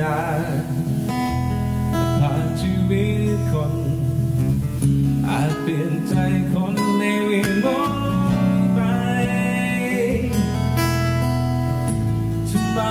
นานผ่านชีวิตคนอาจเปลี่ยนใจคนในเวียนวนไปฉันเบา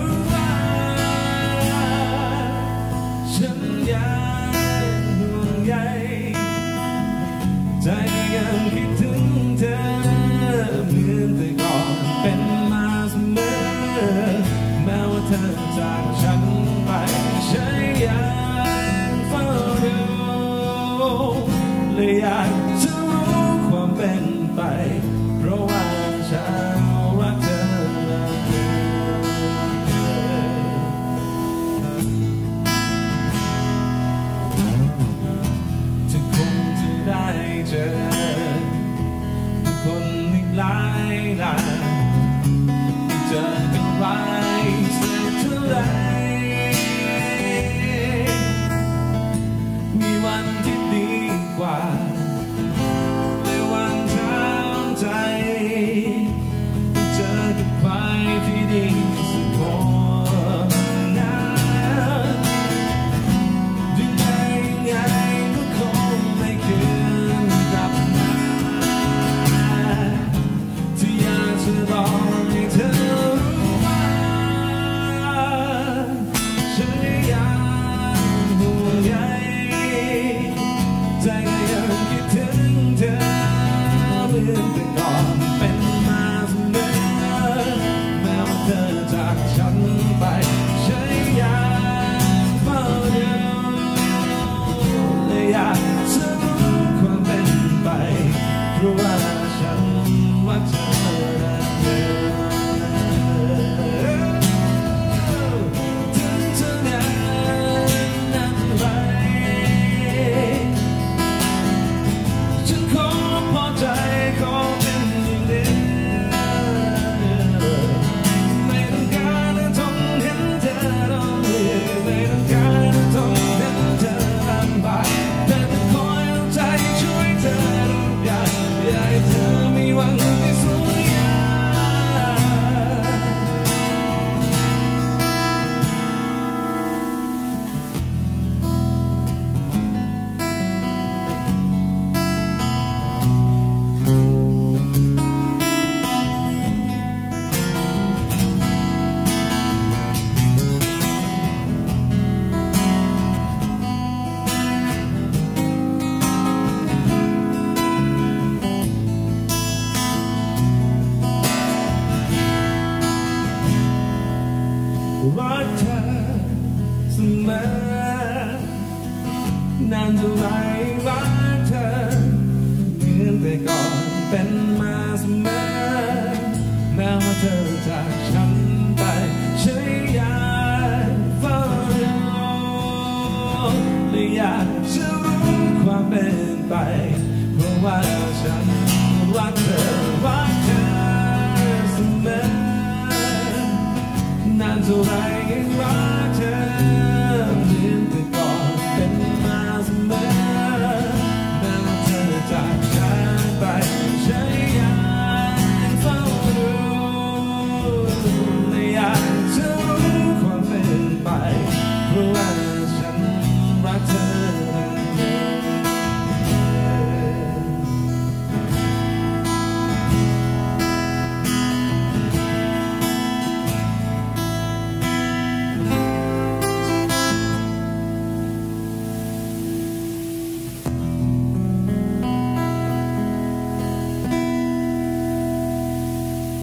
ู้ว่าฉันยังห่วงใยใจยังคิดถึงเธอเหมือนแต่ก่อนเป็นมาเสมอแม้ว่าเธอจากฉันไปฉันยังเฝ้าดูและอยากจะรู้ความเป็นไปเพราะว่าฉันรักเธอจะคงจะได้เจอคนอีกหลายหลายเจอเป็นไรสักเท่าไรมีวันที่ดีกว่าในวันทางใจเจอกับใครที่ดีสักคนนะยังไงไงก็คงไม่คืนกลับมาที่อยากจะบอกให้เธอรู้ว่าฉันยังห่วงใยใจยังคิดถึงเธอเหมือนแต่ก่อนเป็นมาเสมอแม้ว่าเธอจากฉันไปฉันยังเฝ้าดูและอยากจะรู้ความเป็นไปเพราะว่าฉันว่าเธอรักเธอถึงเธอนั้นไรฉันคงพอใจคงเป็นอย่างนี้ไม่ต้องการจะทนเห็นเธอร้องไห้ไม่ต้องการจะทนเห็นเธอลำบากแต่จะคอยเอาใจช่วยเธอทุกอย่างอย่าให้เธอมีหวังที่สูญญารักเธอเสมอนานเท่าไรรักเธอเหมือนแต่ก่อนเป็นมาเสมอแม้ว่าเธอจากฉันไปฉันยังเฝ้าดูและอยากจะรู้ความเป็นไปเพราะว่าฉัน